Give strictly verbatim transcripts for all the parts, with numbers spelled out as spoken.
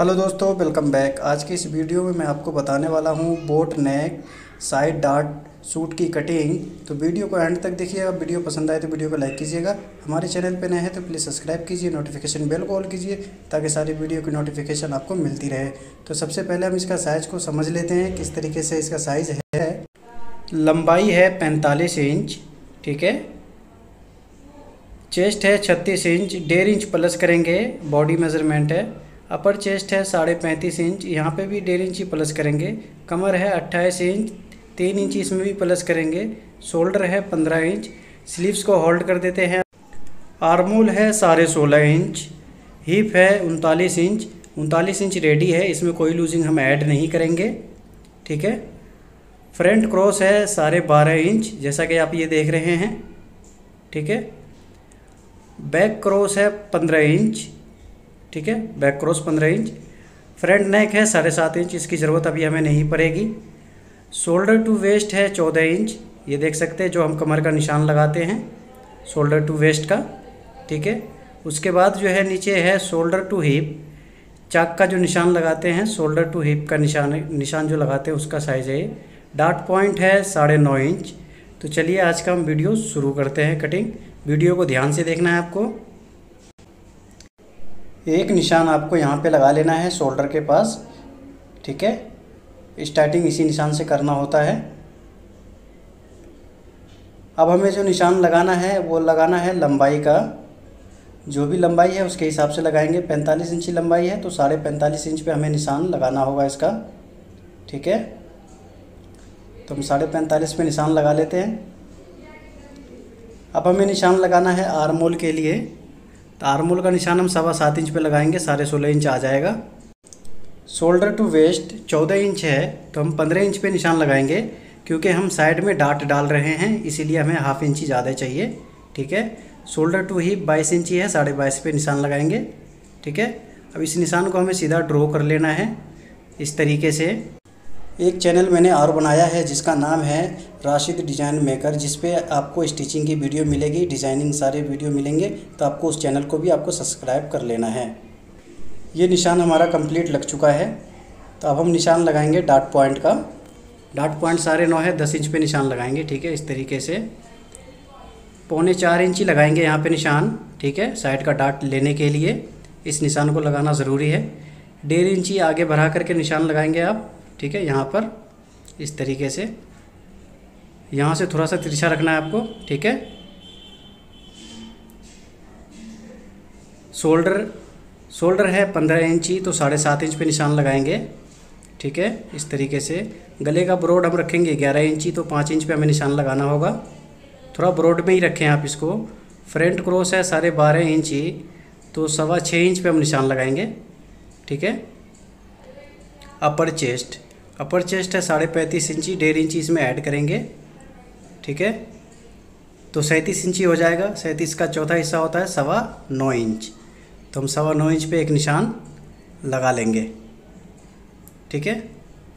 Hello दोस्तों, welcome back. आज की इस वीडियो में मैं आपको बताने वाला हूँ boat neck side dart suit की कटिंग। तो वीडियो को एंड तक देखिएगा। वीडियो पसंद आए तो वीडियो को लाइक कीजिएगा। हमारे चैनल पे नए हैं तो प्लीज़ सब्सक्राइब कीजिए, नोटिफिकेशन बेल को ऑल कीजिए ताकि सारी वीडियो की नोटिफिकेशन आपको मिलती रहे। तो सबसे पहले हम इसका साइज़ को समझ लेते हैं, किस तरीके से इसका साइज़ है। लंबाई है पैंतालीस इंच, ठीक है। चेस्ट है छत्तीस इंच, डेढ़ इंच प्लस करेंगे, बॉडी मेजरमेंट है। अपर चेस्ट है साढ़े पैंतीस इंच, यहाँ पे भी डेढ़ इंच ही प्लस करेंगे। कमर है अट्ठाईस इंच, तीन इंच इसमें भी प्लस करेंगे। शोल्डर है पंद्रह इंच। स्लीव्स को होल्ड कर देते हैं। आर्मोल है साढ़े सोलह इंच। हिप है उनतालीस इंच, उनतालीस इंच रेडी है, इसमें कोई लूजिंग हम ऐड नहीं करेंगे, ठीक है। फ्रंट क्रॉस है साढ़े बारह इंच, जैसा कि आप ये देख रहे हैं, ठीक है। बैक क्रॉस है पंद्रह इंच, ठीक है, बैक क्रॉस पंद्रह इंच। फ्रंट नेक है साढ़े सात इंच, इसकी ज़रूरत अभी हमें नहीं पड़ेगी। शोल्डर टू वेस्ट है चौदह इंच, ये देख सकते हैं जो हम कमर का निशान लगाते हैं शोल्डर टू वेस्ट का, ठीक है। उसके बाद जो है नीचे है शोल्डर टू हिप, चाक का जो निशान लगाते हैं शोल्डर टू हिप का निशान निशान जो लगाते हैं उसका साइज़ है। डार्ट पॉइंट है साढ़े नौ इंच। तो चलिए आज का हम वीडियो शुरू करते हैं कटिंग। वीडियो को ध्यान से देखना है आपको। एक निशान आपको यहाँ पे लगा लेना है शोल्डर के पास, ठीक है। स्टार्टिंग इसी निशान से करना होता है। अब हमें जो निशान लगाना है वो लगाना है लंबाई का। जो भी लंबाई है उसके हिसाब से लगाएंगे। पैंतालीस इंच लंबाई है तो साढ़े पैंतालीस इंच पे हमें निशान लगाना होगा इसका, ठीक है। तो हम साढ़े पैंतालीस पे निशान लगा लेते हैं। अब हमें निशान लगाना है आर्मोल के लिए। तो आर्मोल का निशान हम सवा सात इंच पे लगाएंगे, साढ़े सोलह इंच आ जाएगा। शोल्डर टू वेस्ट चौदह इंच है तो हम पंद्रह इंच पे निशान लगाएंगे, क्योंकि हम साइड में डार्ट डाल रहे हैं इसीलिए हमें हाफ इंच ही ज़्यादा चाहिए, ठीक है। शोल्डर टू हिप बाईस इंच ही है, साढ़े बाईस पे निशान लगाएंगे, ठीक है। अब इस निशान को हमें सीधा ड्रॉ कर लेना है इस तरीके से। एक चैनल मैंने और बनाया है जिसका नाम है राशिद डिज़ाइन मेकर, जिस पे आपको स्टिचिंग की वीडियो मिलेगी, डिज़ाइनिंग सारे वीडियो मिलेंगे। तो आपको उस चैनल को भी आपको सब्सक्राइब कर लेना है। ये निशान हमारा कंप्लीट लग चुका है। तो अब हम निशान लगाएंगे डार्ट पॉइंट का। डार्ट पॉइंट साढ़े नौ है, दस इंच पे निशान लगाएंगे, ठीक है। इस तरीके से पौने चार इंच ही लगाएंगे यहाँ पर निशान, ठीक है, साइड का डार्ट लेने के लिए। इस निशान को लगाना ज़रूरी है। डेढ़ इंच ही आगे बढ़ा करके निशान लगाएंगे आप, ठीक है, यहाँ पर इस तरीके से। यहाँ से थोड़ा सा तिरछा रखना है आपको, ठीक है। शोल्डर शोल्डर है पंद्रह इंच ही, तो साढ़े सात इंच पे निशान लगाएंगे, ठीक है, इस तरीके से। गले का ब्रॉड हम रखेंगे ग्यारह इंच ही, तो पाँच इंच पे हमें निशान लगाना होगा। थोड़ा ब्रॉड में ही रखें आप इसको। फ्रंट क्रॉस है साढ़े बारह इंच ही, तो सवा छः इंच पे हम निशान लगाएंगे, ठीक है। अपर चेस्ट अपर चेस्ट है साढ़े पैंतीस इंची, डेढ़ इंची इसमें ऐड करेंगे, ठीक है, तो सैंतीस इंची हो जाएगा। सैंतीस का चौथा हिस्सा होता है सवा नौ इंच, तो हम सवा नौ इंच पे एक निशान लगा लेंगे, ठीक है।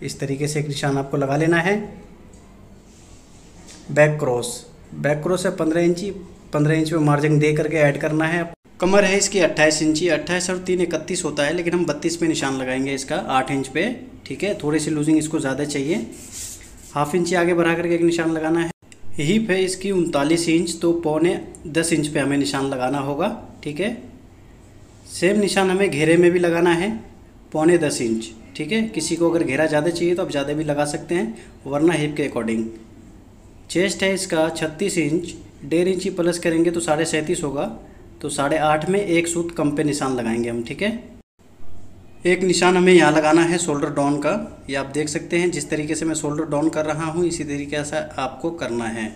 इस तरीके से एक निशान आपको लगा लेना है। बैक क्रॉस बैक क्रॉस है पंद्रह इंची, पंद्रह इंच पे मार्जिन दे करके ऐड करना है। कमर है इसकी अट्ठाईस इंची, अट्ठाईस और तीन इकतीस होता है, लेकिन हम बत्तीस पे निशान लगाएंगे इसका, आठ इंच पे, ठीक है। थोड़ी सी लूजिंग इसको ज़्यादा चाहिए। हाफ इंची आगे बढ़ा करके एक निशान लगाना है। हिप है इसकी उनतालीस इंच, तो पौने दस इंच पे हमें निशान लगाना होगा, ठीक है। सेम निशान हमें घेरे में भी लगाना है, पौने दस इंच, ठीक है। किसी को अगर घेरा ज़्यादा चाहिए तो आप ज़्यादा भी लगा सकते हैं, वरना हिप के अकॉर्डिंग। चेस्ट है इसका छत्तीस इंच, डेढ़ इंच ही प्लस करेंगे तो साढ़े सैंतीस होगा, तो साढ़े आठ में एक सूत कम पे निशान लगाएंगे हम, ठीक है। एक निशान हमें यहाँ लगाना है शोल्डर डाउन का। ये आप देख सकते हैं, जिस तरीके से मैं शोल्डर डाउन कर रहा हूँ इसी तरीके से आपको करना है,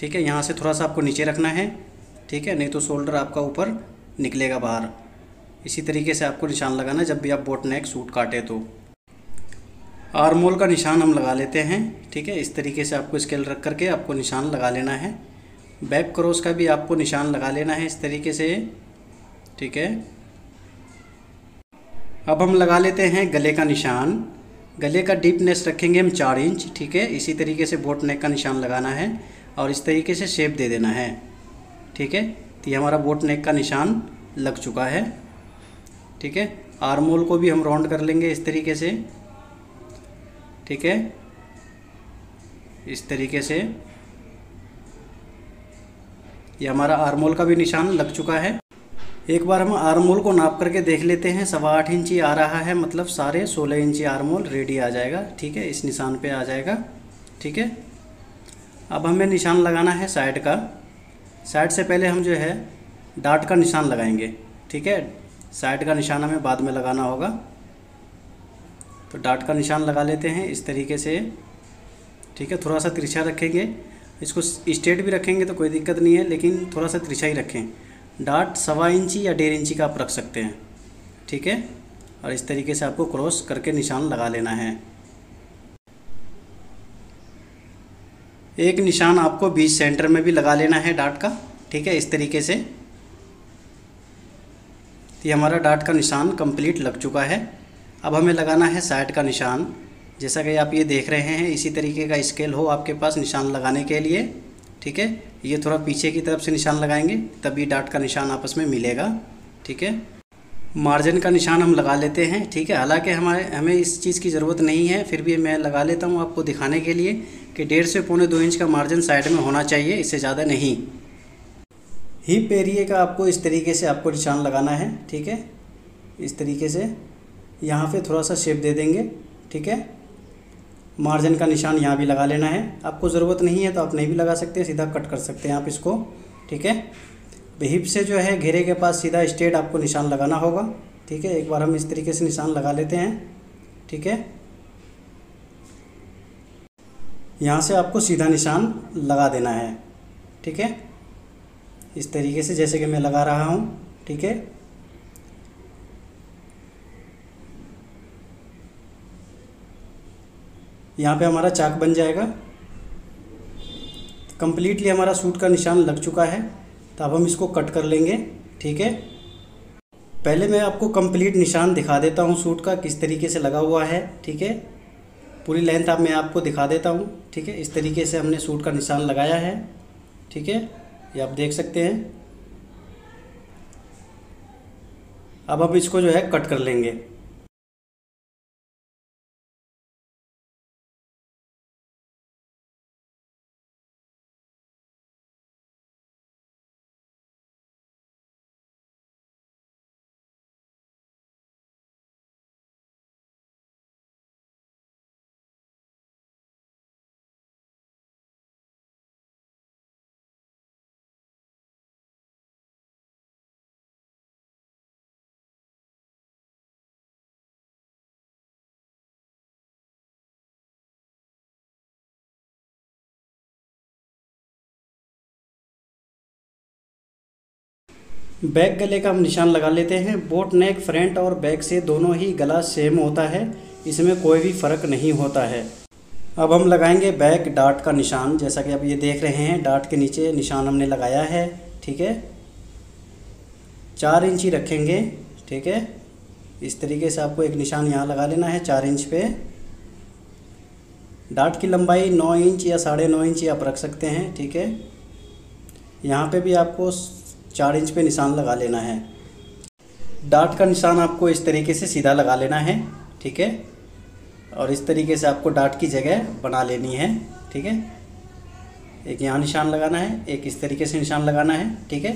ठीक है। यहाँ से थोड़ा सा आपको नीचे रखना है, ठीक है, नहीं तो शोल्डर आपका ऊपर निकलेगा बाहर। इसी तरीके से आपको निशान लगाना है जब भी आप बोट नेक सूट काटे। तो आर्मोल का निशान हम लगा लेते हैं, ठीक है। इस तरीके से आपको स्केल रख करके आपको निशान लगा लेना है। बैक क्रॉस का भी आपको निशान लगा लेना है इस तरीके से, ठीक है। अब हम लगा लेते हैं गले का निशान। गले का डीपनेस रखेंगे हम चार इंच, ठीक है। इसी तरीके से बोट नेक का निशान लगाना है और इस तरीके से शेप दे देना है, ठीक है। तो ये हमारा बोट नेक का निशान लग चुका है, ठीक है। आर्म होल को भी हम राउंड कर लेंगे इस तरीके से, ठीक है, इस तरीके से। ये हमारा आर्म होल का भी निशान लग चुका है। एक बार हम आर्म होल को नाप करके देख लेते हैं। सवा आठ इंची आ रहा है, मतलब साढ़े सोलह इंची आर्म होल रेडी आ जाएगा, ठीक है, इस निशान पे आ जाएगा, ठीक है। अब हमें निशान लगाना है साइड का। साइड से पहले हम जो है डाट का निशान लगाएंगे, ठीक है, साइड का निशान हमें बाद में लगाना होगा। तो डाट का निशान लगा लेते हैं इस तरीके से, ठीक है। थोड़ा सा तिरछा रखेंगे, इसको स्ट्रेट भी रखेंगे तो कोई दिक्कत नहीं है, लेकिन थोड़ा सा तिरछा ही रखें। डाट सवा इंची या डेढ़ इंची का आप रख सकते हैं, ठीक है। और इस तरीके से आपको क्रॉस करके निशान लगा लेना है। एक निशान आपको बीच सेंटर में भी लगा लेना है डाट का, ठीक है, इस तरीके से। ये हमारा डाट का निशान कंप्लीट लग चुका है। अब हमें लगाना है साइड का निशान। जैसा कि आप ये देख रहे हैं, इसी तरीके का स्केल हो आपके पास निशान लगाने के लिए, ठीक है। ये थोड़ा पीछे की तरफ से निशान लगाएंगे, तभी डाट का निशान आपस में मिलेगा, ठीक है। मार्जिन का निशान हम लगा लेते हैं, ठीक है। हालांकि हमारे हमें इस चीज़ की ज़रूरत नहीं है, फिर भी मैं लगा लेता हूँ आपको दिखाने के लिए कि डेढ़ से पौने दो इंच का मार्जिन साइड में होना चाहिए, इससे ज़्यादा नहीं। हिप एरिया का आपको इस तरीके से आपको निशान लगाना है, ठीक है, इस तरीके से। यहाँ पे थोड़ा सा शेप दे देंगे, ठीक है। मार्जिन का निशान यहाँ भी लगा लेना है। आपको ज़रूरत नहीं है तो आप नहीं भी लगा सकते, सीधा कट कर सकते हैं आप इसको, ठीक है। हिप से जो है घेरे के पास सीधा स्ट्रेट आपको निशान लगाना होगा, ठीक है। एक बार हम इस तरीके से निशान लगा लेते हैं, ठीक है। यहाँ से आपको सीधा निशान लगा देना है, ठीक है, इस तरीके से, जैसे कि मैं लगा रहा हूँ, ठीक है। यहाँ पे हमारा चाक बन जाएगा। कंप्लीटली हमारा सूट का निशान लग चुका है, तो अब हम इसको कट कर लेंगे, ठीक है। पहले मैं आपको कंप्लीट निशान दिखा देता हूँ सूट का, किस तरीके से लगा हुआ है, ठीक है। पूरी लेंथ अब मैं आपको दिखा देता हूँ, ठीक है। इस तरीके से हमने सूट का निशान लगाया है, ठीक है, ये आप देख सकते हैं। अब हम इसको जो है कट कर लेंगे। बैक गले का हम निशान लगा लेते हैं। बोट नेक फ्रंट और बैक से दोनों ही गला सेम होता है, इसमें कोई भी फ़र्क नहीं होता है। अब हम लगाएंगे बैक डाट का निशान। जैसा कि आप ये देख रहे हैं, डाट के नीचे निशान हमने लगाया है, ठीक है। चार इंची रखेंगे, ठीक है, इस तरीके से आपको एक निशान यहाँ लगा लेना है चार इंच पे। डाट की लंबाई नौ इंच या साढ़े नौ इंच आप रख सकते हैं, ठीक है। यहाँ पर भी आपको चार इंच पे निशान लगा लेना है। डाट का निशान आपको इस तरीके से सीधा लगा लेना है, ठीक है, और इस तरीके से आपको डाट की जगह बना लेनी है, ठीक है। एक यहाँ निशान लगाना है, एक इस तरीके से निशान लगाना है, ठीक है।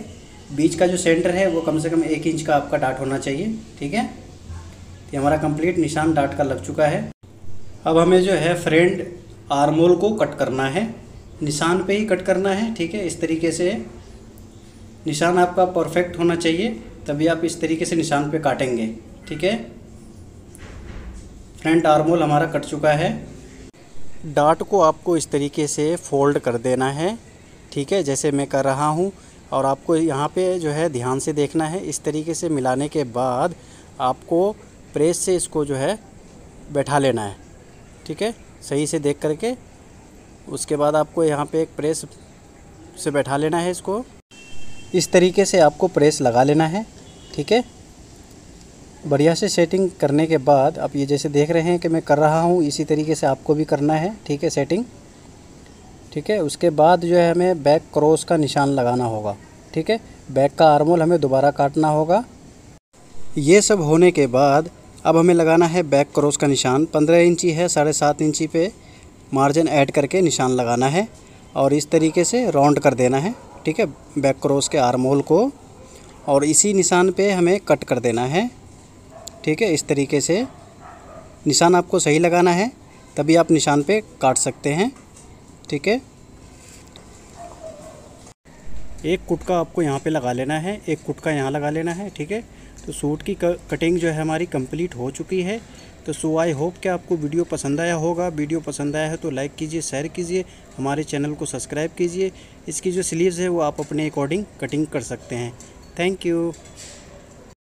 बीच का जो सेंटर है वो कम से कम एक इंच का आपका डाट होना चाहिए, ठीक है। तो हमारा कंप्लीट निशान डाट का लग चुका है। अब हमें जो है फ्रंट आर्म होल को कट करना है, निशान पर ही कट करना है, ठीक है। इस तरीके से निशान आपका परफेक्ट होना चाहिए, तभी आप इस तरीके से निशान पे काटेंगे, ठीक है। फ्रंट आर्म होल हमारा कट चुका है। डाट को आपको इस तरीके से फोल्ड कर देना है, ठीक है, जैसे मैं कर रहा हूँ। और आपको यहाँ पे जो है ध्यान से देखना है। इस तरीके से मिलाने के बाद आपको प्रेस से इसको जो है बैठा लेना है, ठीक है, सही से देख करके। उसके बाद आपको यहाँ पे एक प्रेस से बैठा लेना है इसको। इस तरीके से आपको प्रेस लगा लेना है, ठीक है। बढ़िया से सेटिंग करने के बाद आप ये जैसे देख रहे हैं कि मैं कर रहा हूँ, इसी तरीके से आपको भी करना है, ठीक है, सेटिंग, ठीक है। उसके बाद जो है हमें बैक क्रॉस का निशान लगाना होगा, ठीक है। बैक का आर्म होल हमें दोबारा काटना होगा। ये सब होने के बाद अब हमें लगाना है बैक क्रॉस का निशान। पंद्रह इंची है, साढ़े सात इंची पे मार्जिन ऐड करके निशान लगाना है और इस तरीके से राउंड कर देना है। ठीक है, बैक क्रॉस के आर्म होल को, और इसी निशान पे हमें कट कर देना है। ठीक है, इस तरीके से निशान आपको सही लगाना है, तभी आप निशान पे काट सकते हैं। ठीक है, एक कुटका आपको यहाँ पे लगा लेना है, एक कुटका यहाँ लगा लेना है। ठीक है, तो सूट की कटिंग जो है हमारी कंप्लीट हो चुकी है। तो सो आई होप कि आपको वीडियो पसंद आया होगा। वीडियो पसंद आया है तो लाइक कीजिए, शेयर कीजिए, हमारे चैनल को सब्सक्राइब कीजिए। इसकी जो स्लीव्स है वो आप अपने अकॉर्डिंग कटिंग कर सकते हैं। Thank you.